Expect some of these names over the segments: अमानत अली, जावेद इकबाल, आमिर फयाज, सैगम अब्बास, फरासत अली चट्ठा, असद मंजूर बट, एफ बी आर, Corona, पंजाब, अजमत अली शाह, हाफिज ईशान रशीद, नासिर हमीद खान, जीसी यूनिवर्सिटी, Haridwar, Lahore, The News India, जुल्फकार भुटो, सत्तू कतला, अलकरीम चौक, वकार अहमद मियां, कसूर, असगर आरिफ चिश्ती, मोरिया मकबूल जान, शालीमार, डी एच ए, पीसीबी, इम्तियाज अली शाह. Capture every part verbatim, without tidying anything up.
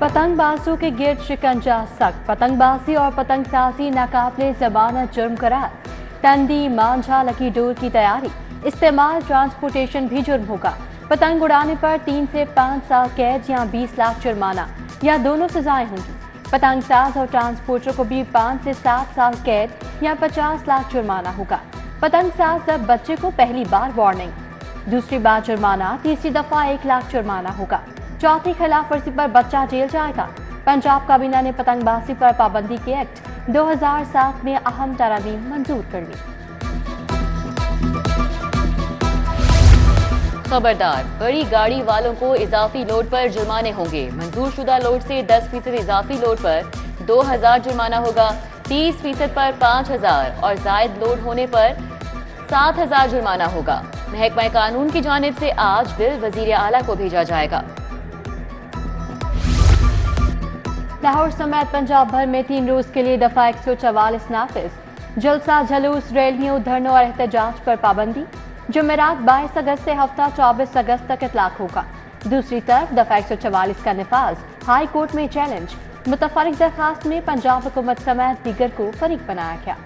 पतंगबाजों के गिरद शिकंजा सख्त, पतंगबाजी और पतंगसाजी नाकाबले जमानत जुर्म करार। तंदी मांझा लकी डोर की तैयारी, इस्तेमाल ट्रांसपोर्टेशन भी जुर्म होगा। पतंग उड़ाने पर तीन से पाँच साल कैद या बीस लाख जुर्माना या दोनों सजाएं होंगी। पतंगसाज और ट्रांसपोर्टर को भी पाँच से सात साल कैद या पचास लाख जुर्माना होगा। पतंगसाज जब बच्चे को पहली बार वार्निंग, दूसरी बार जुर्माना, तीसरी दफा एक लाख जुर्माना होगा, चौथी खिलाफ वर्जी पर बच्चा जेल जाएगा। पंजाब काबीना ने पतंगबाजी पर पाबंदी के एक्ट दो हज़ार सात में अहम तरामीम मंजूर कर ली। खबरदार, बड़ी गाड़ी वालों को इजाफी लोड पर जुर्माने होंगे। मंजूर शुदा लोड से दस फीसद इजाफी लोड पर दो हज़ार जुर्माना होगा, तीस फीसद पर पाँच हज़ार और जायद लोड होने पर सात हज़ार जुर्माना होगा। महकमा कानून की जानिब से आज बिल वजीर आला को भेजा जाएगा। लाहौर समेत पंजाब भर में तीन रोज के लिए दफा एक सौ चवालीस नाफिज, जलसा जलूस रैलियों धरनों और एहतजाज पर पाबंदी। जुमेरात बाईस अगस्त से हफ्ता चौबीस अगस्त तक इतलाक होगा। दूसरी तरफ दफा एक सौ चवालीस का नफाज हाई कोर्ट में चैलेंज, मुतफरिक दरखास्त में पंजाब हुकूमत समेत दीगर को फरीक बनाया गया।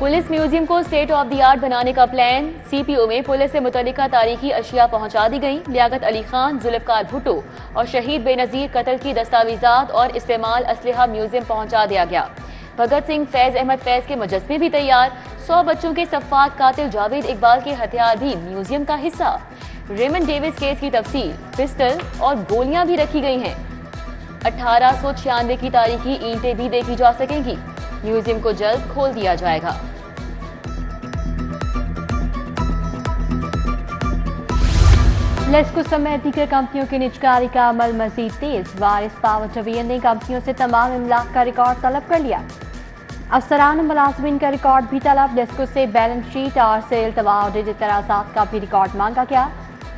पुलिस म्यूजियम को स्टेट ऑफ द आर्ट बनाने का प्लान, सीपीओ में पुलिस से मुतल्लिका तारीखी अशिया पहुंचा दी गई। लियाकत अली खान, जुल्फकार भुटो और शहीद बेनजीर कत्ल की दस्तावेजात और इस्तेमाल असलहा म्यूजियम पहुंचा दिया गया। भगत सिंह, फैज अहमद फैज के मुजस्मे भी तैयार। सौ बच्चों के सफात कातिल जावेद इकबाल के हथियार भी म्यूजियम का हिस्सा। रेमंड डेविस केस की तफसील, पिस्टल और गोलियां भी रखी गई हैं। अठारह सौ छियानवे की तारीखी ईंटें भी देखी जा सकेंगी। म्यूजियम को जल्द खोल दिया जाएगा। लेस्को समेत दीगर कंपनियों की निजकारी का अमल मजीद तेज। वारिस पावर डिवीजन ने कंपनियों से तमाम इमलाक का रिकॉर्ड तलब कर लिया। अफसरान मुलाजमीन का रिकॉर्ड भी तलब। लेस्को से बैलेंस शीट और सेल तवाउडेड इतराजात का भी रिकॉर्ड मांगा गया।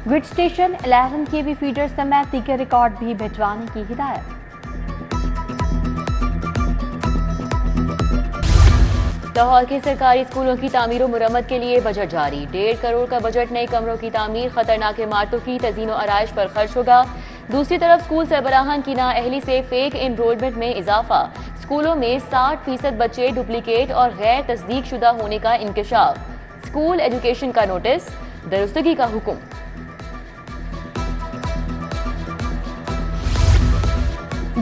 ग्रिड स्टेशन, ग्यारह के वी फीडर समेत दीगर रिकॉर्ड भी भिजवाने की हिदायत। लाहौर के सरकारी स्कूलों की तामीर मरम्मत के लिए बजट जारी। डेढ़ करोड़ का बजट नए कमरों की तामीर, खतरनाक इमारतों की तज़ीन व आराइश पर खर्च होगा। दूसरी तरफ स्कूल सरबराहान की नाअहली से फेक इनरोलमेंट में इजाफा। स्कूलों में साठ फीसद बच्चे डुप्लीकेट और गैर तस्दीक शुदा होने का इंकशाफ। स्कूल एजुकेशन का नोटिस, दुरुस्तगी का हुक्म।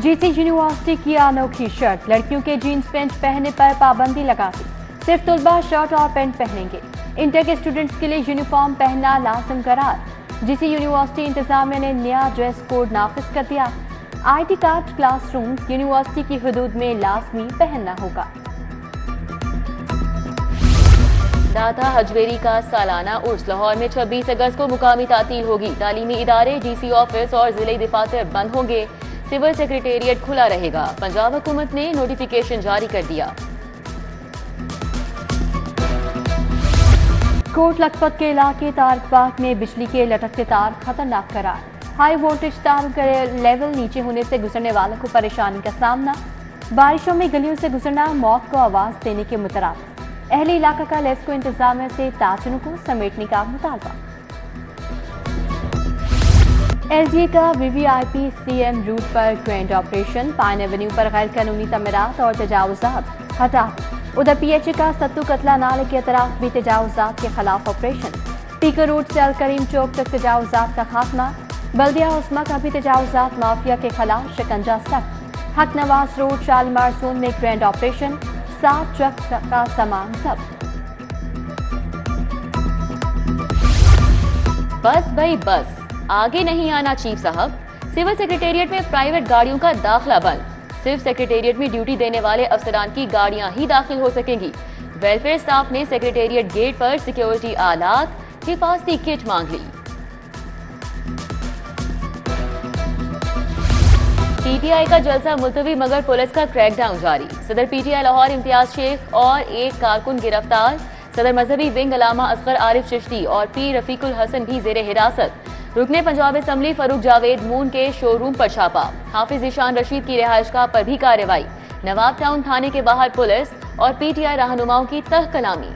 जीसी यूनिवर्सिटी की अनोखी शर्ट, लड़कियों के जीन्स पैंट पहनने पर पाबंदी लगा दी। सिर्फ तुलबा शर्ट और पैंट पहनेंगे। इंटर के स्टूडेंट्स के लिए यूनिफॉर्म पहनना लाज़िम करार। जीसी यूनिवर्सिटी इंतजामिया ने नया ड्रेस कोड नाफिज कर दिया। आईटी कार्ड क्लासरूम यूनिवर्सिटी की हदूद में लाजमी पहनना होगा। दाता हजवेरी का सालाना उर्स, लाहौर में छब्बीस अगस्त को मुकामी तातील होगी। तालीमी इदारे, डीसी ऑफिस और जिले दफातर बंद होंगे। सिविल सेक्रेटेरिएट खुला रहेगा। पंजाब हुकूमत ने नोटिफिकेशन जारी कर दिया। कोट लखपत के इलाके तारकबाग में बिजली के लटकते तार खतरनाक करार। हाई वोल्टेज तार का लेवल नीचे होने से गुजरने वालों को परेशानी का सामना। बारिशों में गलियों से गुजरना मौत को आवाज देने के मुतराद। अहले इलाका का लेस्को इंतजाम से ताजनों को समेटने का मुतालबा। एलजीए का वीवीआईपी सीएम रूट पर ग्रैंड ऑपरेशन। पाइन एवेन्यू पर गैर कानूनी तमीरात और तजावजात हटा। उधर पीएचए का सत्तू कतला नाले के अतराफ भी तजावजात के खिलाफ ऑपरेशन। पीकर रोड से अलकरीम चौक तक तजावजात का खात्मा। बल्दिया उस्मा का भी तजावजात माफिया के खिलाफ शिकंजा सख्त। हक नवाज रोड शालीमार जोन में ग्रैंड ऑपरेशन, सात ट्रक का सामान जब्त। बस भाई बस, आगे नहीं आना चीफ साहब। सिविल सेक्रेटेरिएट में प्राइवेट गाड़ियों का दाखिला बंद। सिर्फ सेक्रेटेरिएट में ड्यूटी देने वाले अफसरान की गाड़ियां ही दाखिल हो सकेंगी। वेलफेयर स्टाफ ने सेक्रेटेरिएट गेट पर सिक्योरिटी आलात, हिफाजती किट मांग ली। पीटीआई का जलसा मुलतवी मगर पुलिस का क्रैकडाउन जारी। सदर पीटीआई लाहौर इम्तियाज शेख और एक कारकुन गिरफ्तार। सदर मजहबी विंग अलामा असगर आरिफ चिश्ती और पी रफीकुल हसन भी जेरे हिरासत। रुकने पंजाब असम्बली फरूक जावेद मून के शोरूम पर छापा। हाफिज ईशान रशीद की रिहाइशगाह पर भी कार्रवाई। नवाब टाउन थाने के बाहर पुलिस और पीटीआई रहनुमाओं की तह कलामी।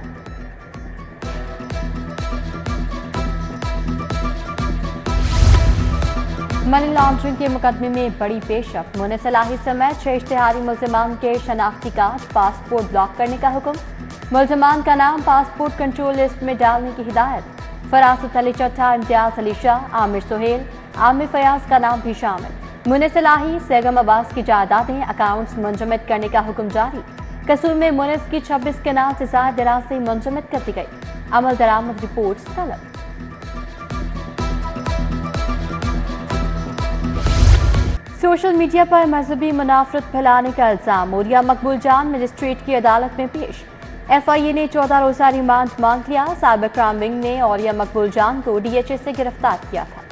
मनी लॉन्ड्रिंग के मुकदमे में बड़ी पेशरफ। मुन्ने सलाही समेत छह इश्तिहारी मुलजमान के शनाख्ती कार्ड पासपोर्ट ब्लॉक करने का हुक्म। मुलजमान का नाम पासपोर्ट कंट्रोल लिस्ट में डालने की हिदायत। फरासत अली चट्ठा, इम्तियाज अली शाह, आमिर सोहेल, आमिर फयाज का नाम भी शामिल। मुन्ने सलाही, सैगम अब्बास की जायदादें अकाउंट्स मुंजमद करने का हुक्म जारी। कसूर में मुनिस की छब्बीस कनाल से सात दरासें मुंजमद कर दी गई। अमल दरामद रिपोर्ट तलब। सोशल मीडिया पर मजहबी मुनाफरत फैलाने का इल्जाम। मोरिया मकबूल जान मजिस्ट्रेट की अदालत में पेश। एफ आई ए ने चौदह रोजा रिमांड मांग लिया। साइबर क्राइम विंग ने औरिया मकबूल जान को डी एच ए से गिरफ्तार किया था।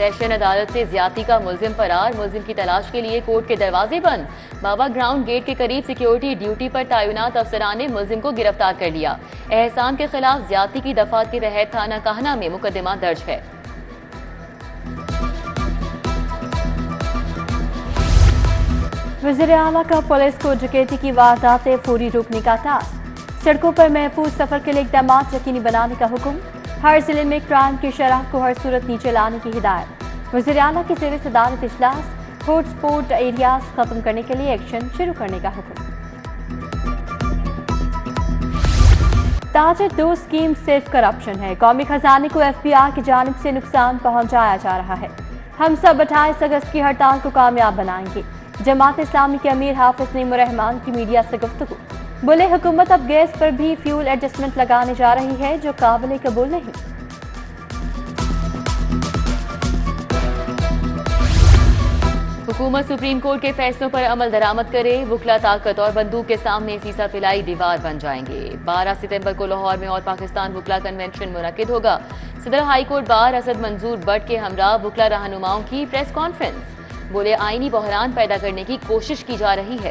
सेशन अदालत से ज्यादती का मुलजिम फरार, मुलजिम की तलाश के लिए कोर्ट के दरवाजे बंद। बाबा ग्राउंड गेट के करीब सिक्योरिटी ड्यूटी पर तैनात अफसरान ने मुलजिम को गिरफ्तार कर लिया। एहसान के खिलाफ ज्यादती की दफात के तहत थाना काहना में मुकदमा दर्ज है। वज़ीर आला का पुलिस को डकैती की वारदातें फौरी रोकने का टास्क। सड़कों पर महफूज सफर के लिए इकदाम यकीनी बनाने का हुक्म। हर जिले में क्राइम की शरह को हर सूरत नीचे लाने की हिदायत। वज़ीर आला की ज़ेर सदारत इजलास, हॉटस्पॉट एरियाज खत्म करने के लिए एक्शन शुरू करने का हुक्म। ताजा दो स्कीम सिर्फ करप्शन है। कौमी खजाने को एफ बी आर की जानिब से नुकसान पहुँचाया जा रहा है। हम सब अट्ठाईस अगस्त की हड़ताल को कामयाब बनाएंगे। जमात इस्लामी के अमीर हाफिज नईम रहमान की मीडिया से गुफ्तगू। बोले हुकूमत अब गैस पर भी फ्यूल एडजस्टमेंट लगाने जा रही है जो काबिल कबूल नहीं। हुकूमत सुप्रीम कोर्ट के फैसलों पर अमल दरामद करे। वुकला ताकत और बंदूक के सामने सीसा फैलाई दीवार बन जाएंगे। बारह सितंबर को लाहौर में और पाकिस्तान वुकला कन्वेंशन मुनअक़िद होगा। सदर हाई कोर्ट बार असद मंजूर बट के हमरा वुकला रहनुमाओं की प्रेस कॉन्फ्रेंस। बोले आईनी बहरान पैदा करने की कोशिश की जा रही है।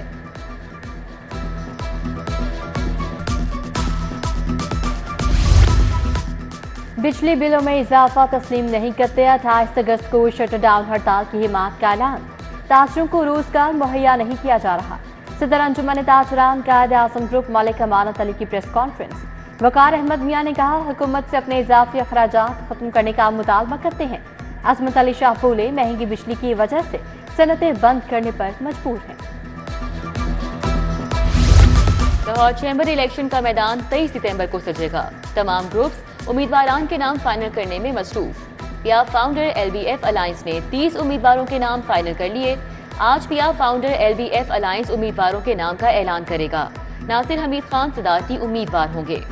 बिजली बिलों में इजाफा तस्लीम नहीं करते। अट्ठाईस अगस्त को शटडाउन हड़ताल की हिमात का ऐलान। ताजरों को रोजगार मुहैया नहीं किया जा रहा। सदर अंजुमन ताजरान कायद आजम ग्रुप मालिक अमानत अली की प्रेस कॉन्फ्रेंस। वकार अहमद मियां ने कहा हुकूमत से अपने इजाफी अखराजात खत्म करने का मुतालबा करते हैं। अजमत अली शाह बोले महंगी बिजली की वजह से सनतें बंद करने पर मजबूर हैं। लाहौर चैम्बर इलेक्शन का मैदान तेईस सितंबर को सजेगा। तमाम ग्रुप्स उम्मीदवारान के नाम फाइनल करने में मसरूफ। पिया फाउंडर एलबीएफ अलायंस ने तीस उम्मीदवारों के नाम फाइनल कर लिए। आज पिया फाउंडर एलबीएफ अलायंस उम्मीदवारों के नाम का ऐलान करेगा। नासिर हमीद खान सदारती उम्मीदवार होंगे।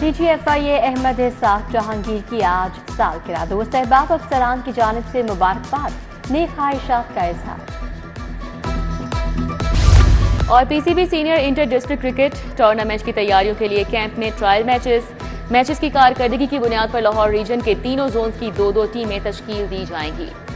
DG F I A Ahmad Sahib Jahangir की आज सालगिरह। दोस्त अहबाब अफसरान की जानिब से मुबारकबाद, नेक ख्वाहिशात का इजहार। और पीसीबी senior inter district cricket tournament की तैयारियों के लिए कैंप में ट्रायल मैचेस। मैचेस की कारकर्दगी की बुनियाद पर लाहौर रीजन के तीनों जोन की दो दो टीमें तश्कील दी जाएंगी।